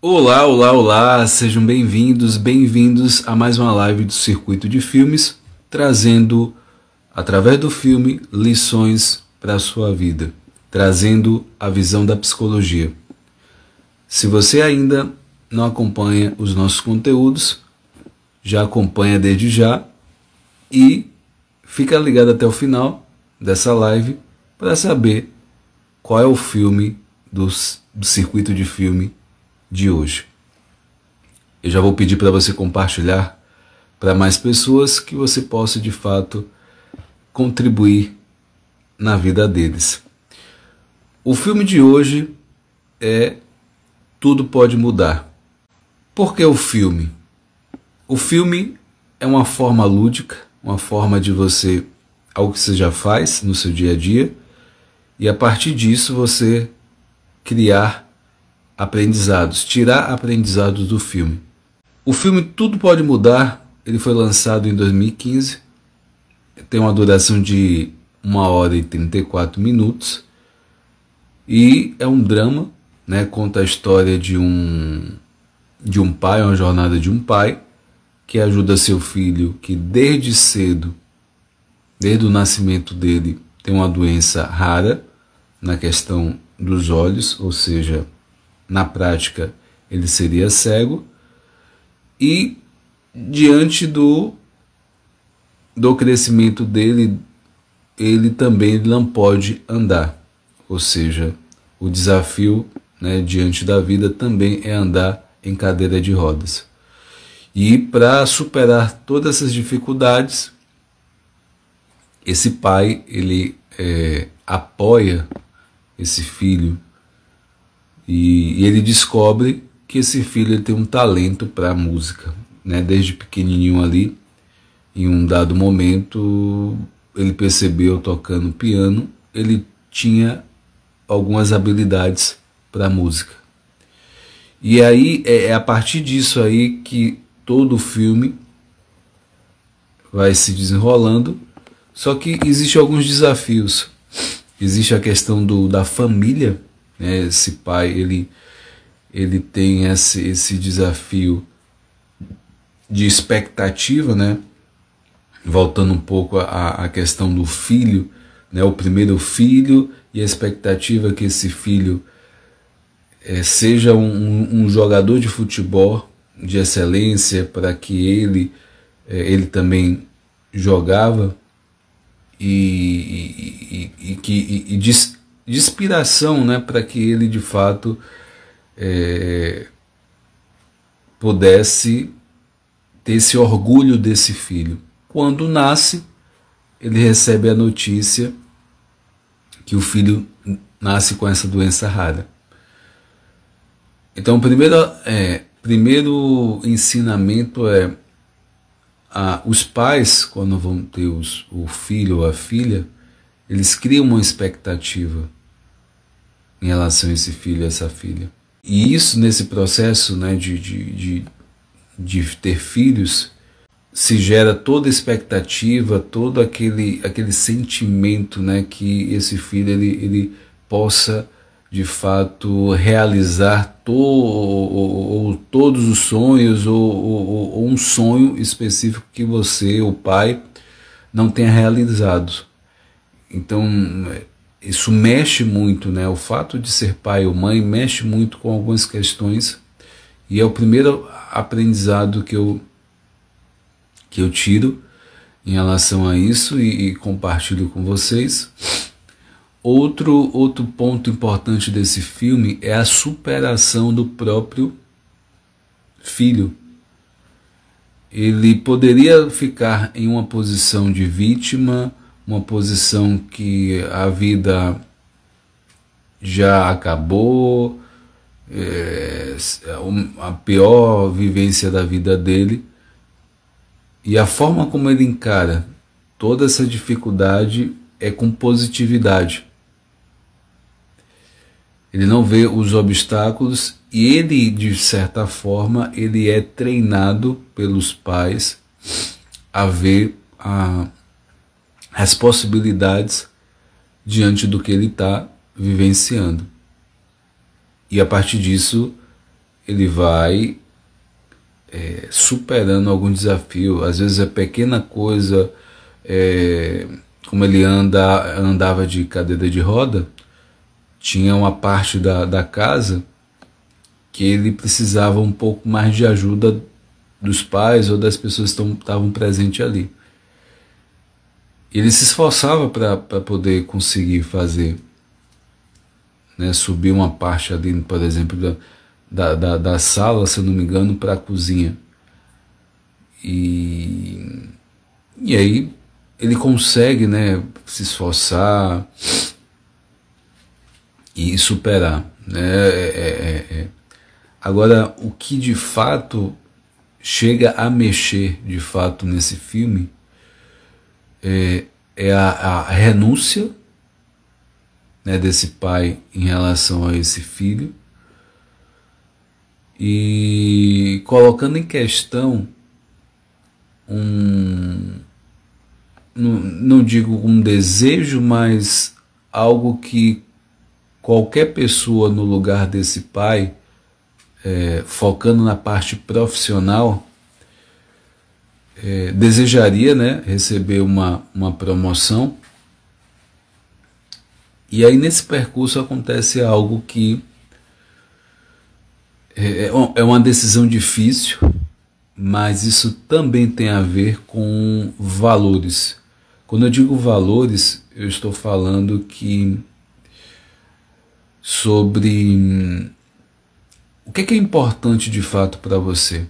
Olá, olá, olá! Sejam bem-vindos, a mais uma live do Circuito de Filmes, trazendo, através do filme, lições para a sua vida, trazendo a visão da psicologia. Se você ainda não acompanha os nossos conteúdos, já acompanha desde já e fica ligado até o final dessa live para saber qual é o filme do Circuito de Filme de hoje. Eu já vou pedir para você compartilhar para mais pessoas, que você possa de fato contribuir na vida deles. O filme de hoje é Tudo Pode Mudar. Por que o filme? O filme é uma forma lúdica, uma forma de você, algo que você já faz no seu dia a dia, e a partir disso você criar aprendizados, tirar aprendizados do filme. O filme Tudo Pode Mudar, ele foi lançado em 2015, tem uma duração de 1 hora e 34 minutos, e é um drama, né? Conta a história de um pai, uma jornada de um pai, que ajuda seu filho que desde cedo, desde o nascimento dele, tem uma doença rara na questão dos olhos, ou seja, na prática, ele seria cego, e diante do crescimento dele, ele também não pode andar, ou seja, o desafio, né, diante da vida também é andar em cadeira de rodas. E para superar todas essas dificuldades, esse pai, ele apoia esse filho, e ele descobre que esse filho tem um talento para a música, né? Desde pequenininho ali, em um dado momento, ele percebeu tocando piano, ele tinha algumas habilidades para a música. E aí é a partir disso aí que todo o filme vai se desenrolando, só que existem alguns desafios. Existe a questão da família. Esse pai, ele tem esse desafio de expectativa, né? Voltando um pouco à questão do filho, né? O primeiro filho, e a expectativa que esse filho seja um jogador de futebol de excelência, para que ele também jogava, e de inspiração, né, para que ele de fato pudesse ter esse orgulho desse filho. Quando nasce, ele recebe a notícia que o filho nasce com essa doença rara. Então, o primeiro ensinamento é os pais, quando vão ter o filho ou a filha, eles criam uma expectativa em relação a esse filho e essa filha. E isso, nesse processo, né, de ter filhos, se gera toda a expectativa, todo aquele sentimento, né, que esse filho ele possa, de fato, realizar todos os sonhos, ou um sonho específico que você, o pai, não tenha realizado. Então, isso mexe muito, né? O fato de ser pai ou mãe mexe muito com algumas questões, e é o primeiro aprendizado que eu tiro em relação a isso e compartilho com vocês. Outro ponto importante desse filme é a superação do próprio filho. Ele poderia ficar em uma posição de vítima, uma posição que a vida já acabou, a pior vivência da vida dele, e a forma como ele encara toda essa dificuldade é com positividade. Ele não vê os obstáculos, e ele, de certa forma, ele é treinado pelos pais a ver a as possibilidades diante do que ele está vivenciando. E a partir disso, ele vai superando algum desafio. Às vezes é pequena coisa, como ele andava de cadeira de roda, tinha uma parte da casa que ele precisava um pouco mais de ajuda dos pais ou das pessoas que estavam presentes ali. Ele se esforçava para poder conseguir fazer, né, subir uma parte ali, por exemplo, da sala, se eu não me engano, para a cozinha. E aí ele consegue, né, se esforçar e superar, né? Agora, o que de fato chega a mexer de fato nesse filme é a renúncia, né, desse pai em relação a esse filho, e colocando em questão não digo um desejo, mas algo que qualquer pessoa no lugar desse pai, focando na parte profissional, desejaria, né, receber uma promoção. E aí nesse percurso acontece algo que é uma decisão difícil, mas isso também tem a ver com valores. Quando eu digo valores, eu estou falando que sobre o que é importante de fato para você.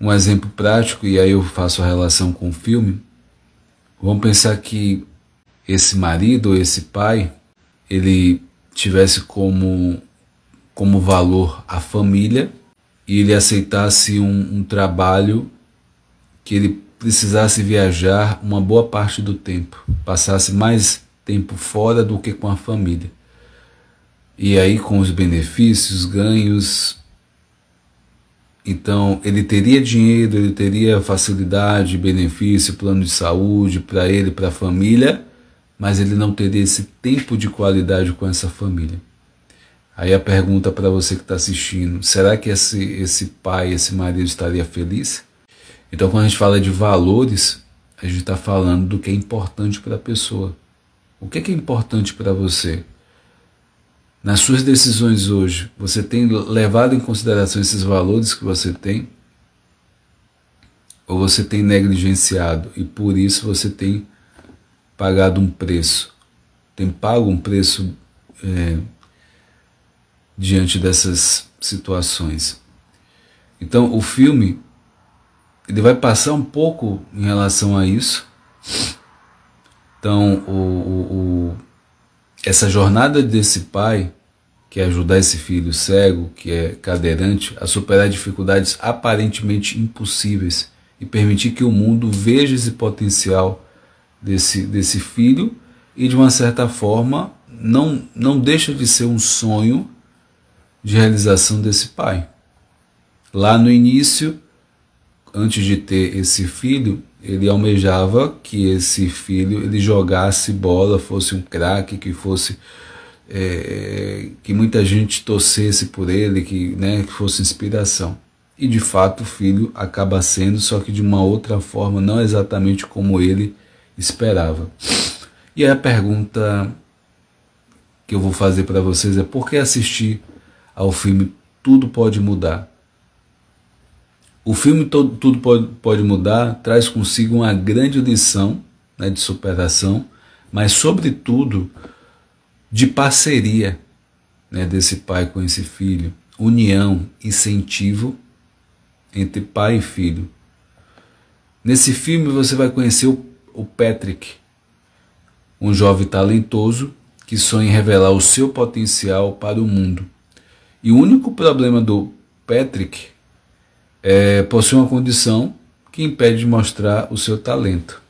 Um exemplo prático, e aí eu faço a relação com o filme. Vamos pensar que esse marido ou esse pai, ele tivesse como valor a família, e ele aceitasse um trabalho que ele precisasse viajar uma boa parte do tempo, passasse mais tempo fora do que com a família. E aí com os benefícios, ganhos, então ele teria dinheiro, ele teria facilidade, benefício, plano de saúde para ele, para a família, mas ele não teria esse tempo de qualidade com essa família. Aí a pergunta para você que está assistindo, será que esse pai, esse marido estaria feliz? Então quando a gente fala de valores, a gente está falando do que é importante para a pessoa. O que é importante para você? Nas suas decisões hoje, você tem levado em consideração esses valores que você tem? Ou você tem negligenciado e por isso você tem pagado um preço? Tem pago um preço diante dessas situações? Então o filme ele vai passar um pouco em relação a isso. Então essa jornada desse pai, que é ajudar esse filho cego, que é cadeirante, a superar dificuldades aparentemente impossíveis e permitir que o mundo veja esse potencial desse filho e, de uma certa forma, não deixa de ser um sonho de realização desse pai. Lá no início, antes de ter esse filho, ele almejava que esse filho ele jogasse bola, fosse um craque, que fosse que muita gente torcesse por ele, que, né, que fosse inspiração. E de fato o filho acaba sendo, só que de uma outra forma, não exatamente como ele esperava. E aí a pergunta que eu vou fazer para vocês é: por que assistir ao filme Tudo Pode Mudar? O filme Tudo Pode Mudar traz consigo uma grande lição, né, de superação, mas sobretudo de parceria, né, desse pai com esse filho. União, incentivo entre pai e filho. Nesse filme você vai conhecer o Patrick, um jovem talentoso que sonha em revelar o seu potencial para o mundo. E o único problema do Patrick possui uma condição que impede de mostrar o seu talento.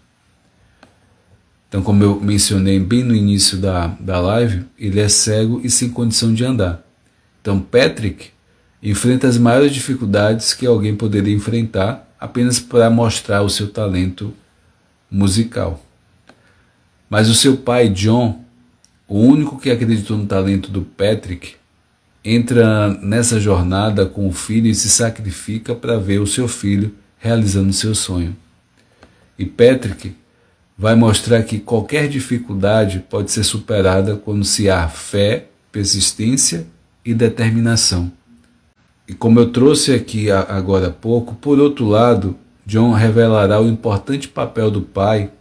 Então, como eu mencionei bem no início da live, ele é cego e sem condição de andar. Então, Patrick enfrenta as maiores dificuldades que alguém poderia enfrentar apenas para mostrar o seu talento musical. Mas o seu pai, John, o único que acreditou no talento do Patrick, entra nessa jornada com o filho e se sacrifica para ver o seu filho realizando seu sonho. E Patrick vai mostrar que qualquer dificuldade pode ser superada quando se há fé, persistência e determinação. E como eu trouxe aqui agora há pouco, por outro lado, John revelará o importante papel do pai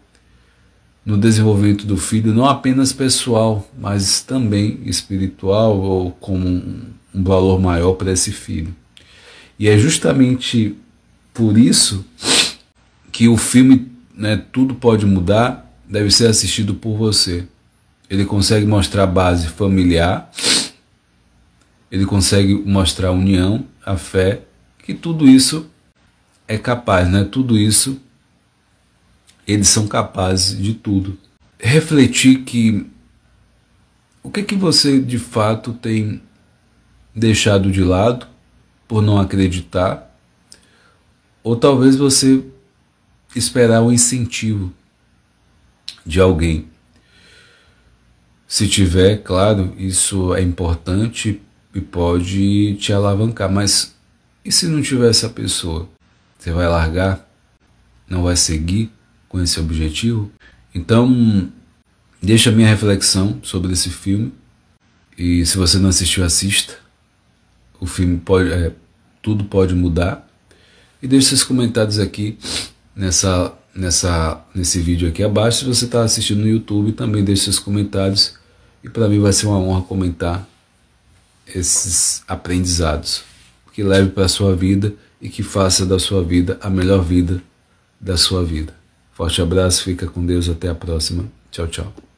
no desenvolvimento do filho, não apenas pessoal, mas também espiritual, ou como um valor maior para esse filho. E é justamente por isso que o filme, né, Tudo Pode Mudar, deve ser assistido por você. Ele consegue mostrar a base familiar, ele consegue mostrar a união, a fé, que tudo isso é capaz, né? Tudo isso, eles são capazes de tudo. Refletir que o que você de fato tem deixado de lado por não acreditar, ou talvez você esperar o incentivo de alguém. Se tiver, claro, isso é importante e pode te alavancar, mas e se não tiver essa pessoa? Você vai largar? Não vai seguir com esse objetivo? Então, deixa a minha reflexão sobre esse filme, e se você não assistiu, assista. O filme Tudo Pode Mudar. E deixe seus comentários aqui nesse vídeo aqui abaixo. Se você está assistindo no YouTube, também deixe seus comentários, e para mim vai ser uma honra comentar esses aprendizados, que leve para a sua vida e que faça da sua vida a melhor vida da sua vida. Forte abraço, fica com Deus, até a próxima. Tchau, tchau.